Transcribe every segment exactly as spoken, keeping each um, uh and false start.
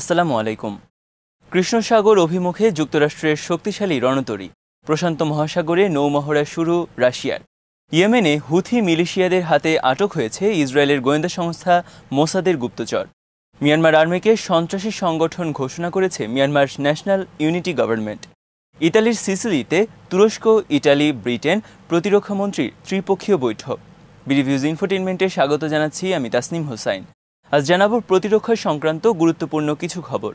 আসসালামু আলাইকুম। কৃষ্ণসাগর অভিমুখে যুক্তরাষ্ট্রের শক্তিশালী রণতরী, প্রশান্ত মহাসাগরে নৌমহড়া শুরু রাশিয়ার। ইয়েমেনে হুথি মিলিশিয়াদের হাতে আটক হয়েছে ইসরায়েলের গোয়েন্দা সংস্থা মোসাদের গুপ্তচর। মিয়ানমার আর্মিকে সন্ত্রাসী সংগঠন ঘোষণা করেছে মিয়ানমার ন্যাশনাল ইউনিটি গভর্নমেন্ট। ইতালির সিসিলিতে তুরস্ক, ইটালি, ব্রিটেন প্রতিরক্ষামন্ত্রীর ত্রিপক্ষীয় বৈঠক। বিডি ভিউজ ইনফোটেইনমেন্টে স্বাগত জানাচ্ছি, আমি তাসনিম হোসাইন। আজ জানাবো প্রতিরক্ষা সংক্রান্ত গুরুত্বপূর্ণ কিছু খবর।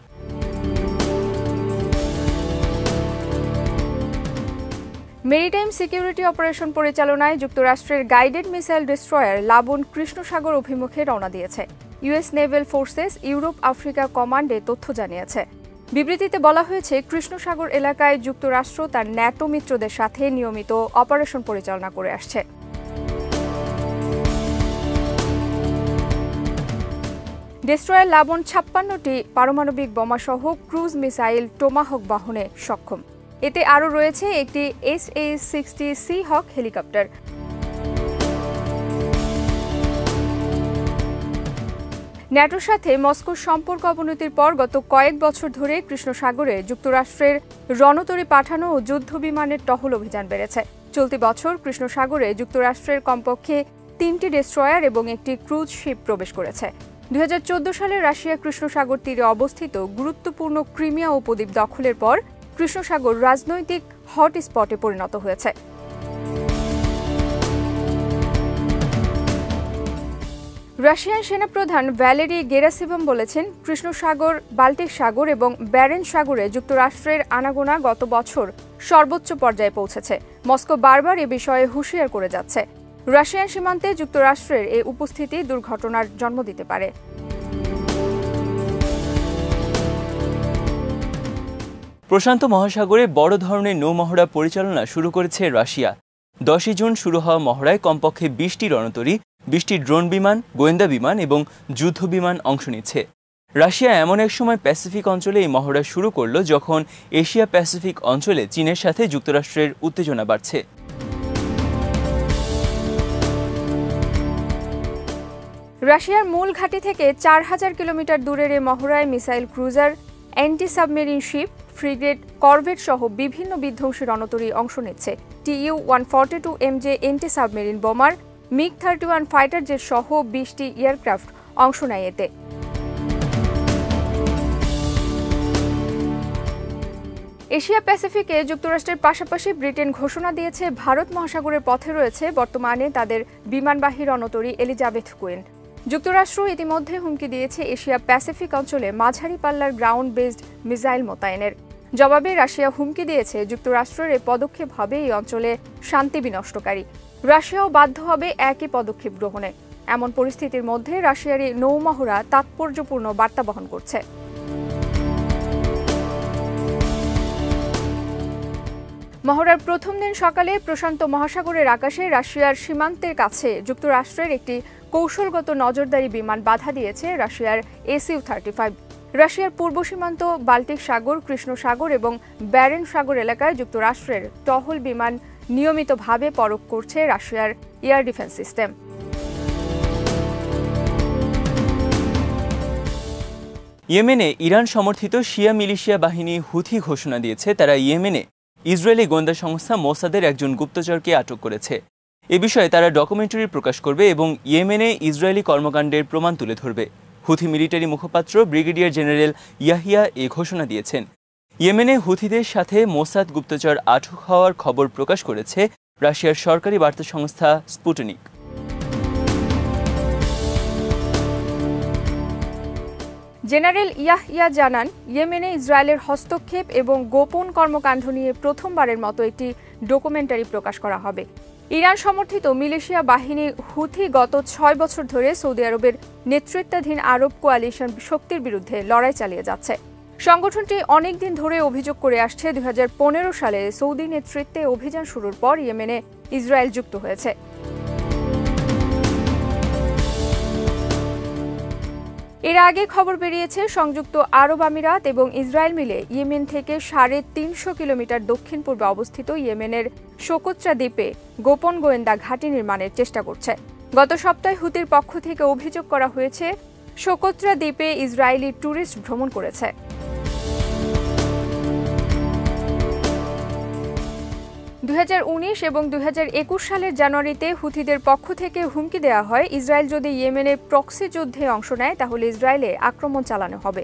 মেরিটাইম সিকিউরিটি অপারেশন পরিচালনায় যুক্তরাষ্ট্রের গাইডেড মিসাইল ডিস্ট্রয়ার লাবণ কৃষ্ণসাগর অভিমুখে রওনা দিয়েছে, US naval forces Europe Africa কমান্ডে তথ্য জানিয়েছে। বিবৃতিতে বলা হয়েছে, কৃষ্ণসাগর এলাকায় যুক্তরাষ্ট্র তার ন্যাটো মিত্রদের সাথে নিয়মিত অপারেশন পরিচালনা করে আসছে। ডিস্ট্রয়ার লাবণ ছাপ্পান্নটি পারমাণবিক বোমাসহ ক্রুজ মিসাইল টোমাহক বাহনে সক্ষম। এতে আরও রয়েছে একটি SS sixty sea hawk helicopter. ন্যাটোর সাথে মস্কোর সম্পর্ক অবনতির পর গত কয়েক বছর ধরে কৃষ্ণসাগরে যুক্তরাষ্ট্রের রণতরী পাঠানো ও যুদ্ধবিমানের টহল অভিযান বেড়েছে। চলতি বছর কৃষ্ণসাগরে যুক্তরাষ্ট্রের কমপক্ষে তিনটি ডিস্ট্রয়ার এবং একটি ক্রুজ শিপ প্রবেশ করেছে। দুই হাজার চোদ্দ সালে রাশিয়া কৃষ্ণসাগর তীরে অবস্থিত গুরুত্বপূর্ণ ক্রিমিয়া উপদ্বীপ দখলের পর কৃষ্ণসাগর রাজনৈতিক হটস্পটে পরিণত হয়েছে। রাশিয়ান সেনাপ্রধান ভ্যালেরি গেরাসিভম বলেছেন, কৃষ্ণসাগর, বাল্টিক সাগর এবং ব্যারেন্স সাগরে যুক্তরাষ্ট্রের আনাগোনা গত বছর সর্বোচ্চ পর্যায়ে পৌঁছেছে। মস্কো বারবার এ বিষয়ে হুঁশিয়ার করে যাচ্ছে। রাশিয়ান সীমান্তে যুক্তরাষ্ট্রের এই উপস্থিতি দুর্ঘটনার জন্ম দিতে পারে। প্রশান্ত মহাসাগরে বড় ধরনের নৌমহড়া পরিচালনা শুরু করেছে রাশিয়া। দশই জুন শুরু হওয়া মহড়ায় কমপক্ষে বিশটি রণতরী, বিশটি ড্রোন বিমান, গোয়েন্দা বিমান এবং যুদ্ধ বিমান অংশ নিচ্ছে। রাশিয়া এমন এক সময় প্যাসিফিক অঞ্চলে এই মহড়া শুরু করল যখন এশিয়া প্যাসিফিক অঞ্চলে চীনের সাথে যুক্তরাষ্ট্রের উত্তেজনা বাড়ছে। রাশিয়ার মূল ঘাঁটি থেকে চার হাজার কিলোমিটার দূরের এই মহড়ায় missile cruiser, anti submarine ship, frigate, corvette সহ বিভিন্ন বিধ্বংসী রণতরী অংশ নিচ্ছে। TU one forty two MJ anti submarine bomber, MiG thirty one fighter jet সহ বিশটি এয়ারক্রাফট অংশ নেয় এতে। এশিয়া প্যাসিফিকে যুক্তরাষ্ট্রের পাশাপাশি ব্রিটেন ঘোষণা দিয়েছে ভারত মহাসাগরের পথে রয়েছে বর্তমানে তাদের বিমানবাহী রণতরী এলিজাবেথ কুইন। যুক্তরাষ্ট্র ইতিমধ্যে হুমকি দিয়েছে এশিয়া প্যাসিফিক অঞ্চলে মাঝারি পাল্লার গ্রাউন্ড বেসড মিসাইল মোতায়েনের। জবাবে রাশিয়া হুমকি দিয়েছে যুক্তরাষ্ট্রের এই পদক্ষেপ হবে এই অঞ্চলে শান্তি বিনষ্টকারী। রাশিয়াও বাধ্য হবে একই পদক্ষেপ গ্রহণে। এমন পরিস্থিতির মধ্যে রাশিয়ার এই নৌমহড়া তাৎপর্যপূর্ণ বার্তা বহন করছে। মহড়ার প্রথম দিন সকালে প্রশান্ত মহাসাগরের আকাশে রাশিয়ার সীমান্তের কাছে যুক্তরাষ্ট্রের একটি কৌশলগত নজরদারি বিমান বাধা দিয়েছে রাশিয়ার এসইউ থার্টি ফাইভ। রাশিয়ার পূর্ব সীমান্ত, বাল্টিক সাগর, কৃষ্ণ সাগর এবং ব্যারেন্স সাগর এলাকায় যুক্তরাষ্ট্রের টহল বিমান নিয়মিতভাবে পরখ করছে রাশিয়ার এয়ার ডিফেন্স সিস্টেম। ইয়েমেনে ইরান সমর্থিত শিয়া মিলিশিয়া বাহিনী হুথি ঘোষণা দিয়েছে তারা ইয়েমেনে ইসরায়েলি গোয়েন্দা সংস্থা মোসাদের একজন গুপ্তচরকে আটক করেছে। এ বিষয়ে তারা ডকুমেন্টারি প্রকাশ করবে এবং ইয়েমেনে ইসরায়েলি কর্মকাণ্ডের প্রমাণ তুলে ধরবে। হুথি মিলিটারি মুখপাত্র ব্রিগেডিয়ার জেনারেল ইয়াহিয়া এ ঘোষণা দিয়েছেন। ইয়েমেনে হুথিদের সাথে মোসাদ গুপ্তচর আটক হওয়ার খবর প্রকাশ করেছে রাশিয়ার সরকারি বার্তা সংস্থা স্পুটনিক। জেনারেল ইয়াহিয়া জানান, ইয়েমেনে ইসরায়েলের হস্তক্ষেপ এবং গোপন কর্মকাণ্ড নিয়ে প্রথমবারের মতো একটি ডকুমেন্টারি প্রকাশ করা হবে। ইরান সমর্থিত মিলিশিয়া বাহিনী হুথি গত ছয় বছর ধরে সৌদি আরবের নেতৃত্বাধীন আরব কোয়ালিশন শক্তির বিরুদ্ধে লড়াই চালিয়ে যাচ্ছে। সংগঠনটি অনেকদিন ধরে অভিযোগ করে আসছে দুই হাজার পনেরো সালে সৌদি নেতৃত্বে অভিযান শুরুর পর ইয়েমেনে ইসরায়েল যুক্ত হয়েছে। এর আগে খবর বেরিয়েছে সংযুক্ত আরব আমিরাত এবং ইসরায়েল মিলে ইয়েমেন থেকে সাড়ে তিনশো কিলোমিটার দক্ষিণ পূর্বে অবস্থিত ইয়েমেনের শোকোত্রা দ্বীপে গোপন গোয়েন্দা ঘাঁটি নির্মাণের চেষ্টা করছে। গত সপ্তাহে হুতির পক্ষ থেকে অভিযোগ করা হয়েছে शोकोत्रा द्वीपे इजरायली टूरिस्ट भ्रमण करेছে। দুই হাজার উনিশ এবং দুই হাজার একুশ সালের জানুয়ারিতে হুথিদের পক্ষ থেকে হুমকি দেয়া হয় ইসরায়েল যদি ইয়েমেনে প্রক্সি যুদ্ধে অংশ নেয় তাহলে ইসরায়েলে আক্রমণ চালানো হবে।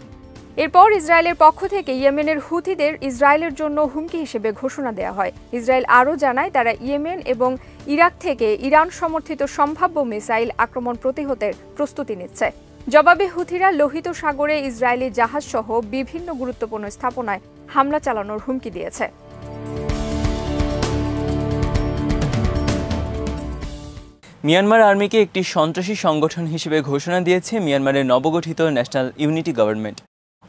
এরপর ইসরায়েলের পক্ষ থেকে ইয়েমেনের হুথিদের ইসরায়েলের জন্য হুমকি হিসেবে ঘোষণা দেয়া হয়। ইসরায়েল আরও জানায় তারা ইয়েমেন এবং ইরাক থেকে ইরান সমর্থিত সম্ভাব্য মিসাইল আক্রমণ প্রতিহতের প্রস্তুতি নিচ্ছে। জবাবে হুথিরা লোহিত সাগরে ইসরায়েলি জাহাজসহ বিভিন্ন গুরুত্বপূর্ণ স্থাপনায় হামলা চালানোর হুমকি দিয়েছে। মিয়ানমার আর্মিকে একটি সন্ত্রাসী সংগঠন হিসেবে ঘোষণা দিয়েছে মিয়ানমারের নবগঠিত ন্যাশনাল ইউনিটি গভর্নমেন্ট।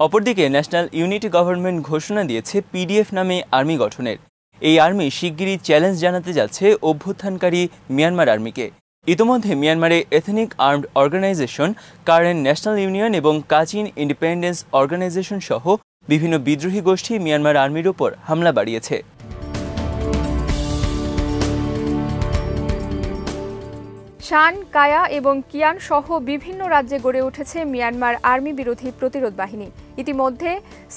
অপরদিকে ন্যাশনাল ইউনিটি গভর্নমেন্ট ঘোষণা দিয়েছে পিডিএফ নামে আর্মি গঠনের। এই আর্মি শিগগিরই চ্যালেঞ্জ জানাতে যাচ্ছে অভ্যুত্থানকারী মিয়ানমার আর্মিকে। ইতিমধ্যে মিয়ানমারে ethnic armed organisation, Karen national union এবং কাচিন ইন্ডিপেন্ডেন্স অর্গানাইজেশন সহ বিভিন্ন বিদ্রোহী গোষ্ঠী মিয়ানমার আর্মির ওপর হামলা বাড়িয়েছে। শান, কায়া এবং কিয়ান সহ বিভিন্ন রাজ্যে গড়ে উঠেছে মিয়ানমার আর্মি বিরোধী প্রতিরোধ বাহিনী। ইতিমধ্যে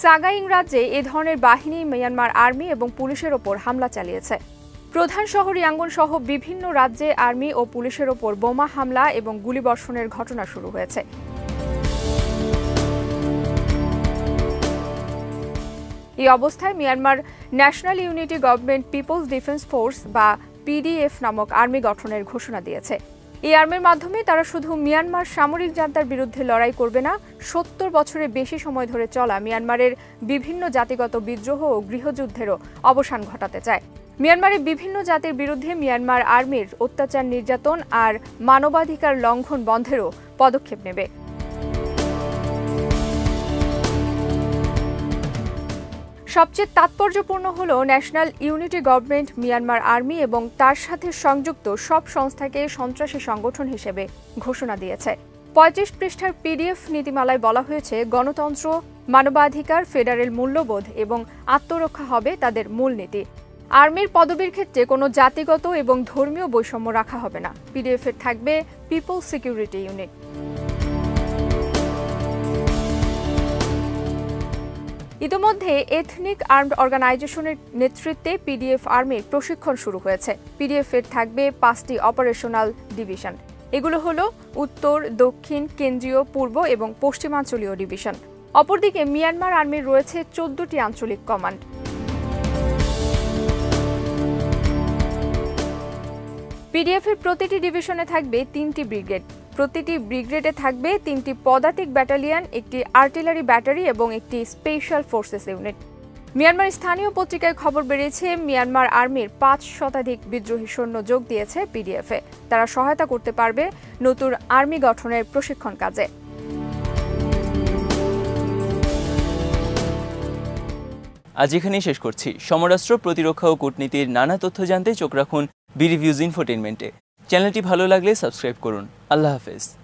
সাগাইং রাজ্যে এ ধরনের বাহিনী মিয়ানমার আর্মি এবং পুলিশের ওপর হামলা চালিয়েছে। প্রধান শহর ইয়াঙ্গুন সহ বিভিন্ন রাজ্যে আর্মি ও পুলিশের ওপর বোমা হামলা এবং গুলিবর্ষণের ঘটনা শুরু হয়েছে। এই অবস্থায় Myanmar national unity government people's defence force বা পিডিএফ নামক আর্মি গঠনের ঘোষণা দিয়েছে। এই আর্মির মাধ্যমে তারা শুধু মিয়ানমার সামরিক জান্তার বিরুদ্ধে লড়াই করবে না, সত্তর বছরের বেশি সময় ধরে চলা মিয়ানমারের বিভিন্ন জাতিগত বিদ্রোহ ও গৃহযুদ্ধেরও অবসান ঘটাতে চায়। মিয়ানমারে বিভিন্ন জাতির বিরুদ্ধে মিয়ানমার আর্মির অত্যাচার, নির্যাতন আর মানবাধিকার লঙ্ঘন বন্ধেরও পদক্ষেপ নেবে। সবচেয়ে তাৎপর্যপূর্ণ হলো national unity government Myanmar army এবং তার সাথে সংযুক্ত সব সংস্থাকে সন্ত্রাসী সংগঠন হিসেবে ঘোষণা দিয়েছে। পঁয়ত্রিশ পৃষ্ঠার পিডিএফ নীতিমালায় বলা হয়েছে গণতন্ত্র, মানবাধিকার, ফেডারেল মূল্যবোধ এবং আত্মরক্ষা হবে তাদের মূলনীতি। আর্মির পদবীর ক্ষেত্রে কোনো জাতিগত এবং ধর্মীয় বৈষম্য রাখা হবে না। পিডিএফের থাকবে পিপল সিকিউরিটি ইউনিট। ইতিমধ্যে এথনিক আর্মড অর্গানাইজেশনের নেতৃত্বে পিডিএফ আর্মির প্রশিক্ষণ শুরু হয়েছে। পিডিএফ এর থাকবে পাঁচটি অপারেশনাল ডিভিশন। এগুলো হলো উত্তর, দক্ষিণ, কেন্দ্রীয়, পূর্ব এবং পশ্চিমাঞ্চলীয় ডিভিশন। অপরদিকে মিয়ানমার আর্মির রয়েছে চোদ্দটি আঞ্চলিক কমান্ড। পিডিএফ এর প্রতিটি ডিভিশনে থাকবে তিনটি ব্রিগেড। প্রতিটি ব্রিগেডে থাকবে তিনটি পদাতিক ব্যাটালিয়ন, একটি আর্টিলারি ব্যাটারি এবং একটি স্পেশাল ফোর্সেস ইউনিট। মিয়ানমার স্থানীয় পত্রিকায় খবর বেরিয়েছে মিয়ানমার আর্মির পাঁচ শতাধিক বিদ্রোহী সৈন্য যোগ দিয়েছে পিডিএফে। তারা সহায়তা করতে পারবে নতুন আর্মি গঠনের প্রশিক্ষণ কাজে। আজ এখানেই শেষ করছি। সমরাষ্ট্র, প্রতিরক্ষা ও কূটনীতির নানা তথ্য জানতে চোখ রাখুন বিডি ভিউজ ইনফোটেইনমেন্টে। চ্যানেলটি ভালো লাগলে সাবস্ক্রাইব করুন। আল্লাহ হাফেজ।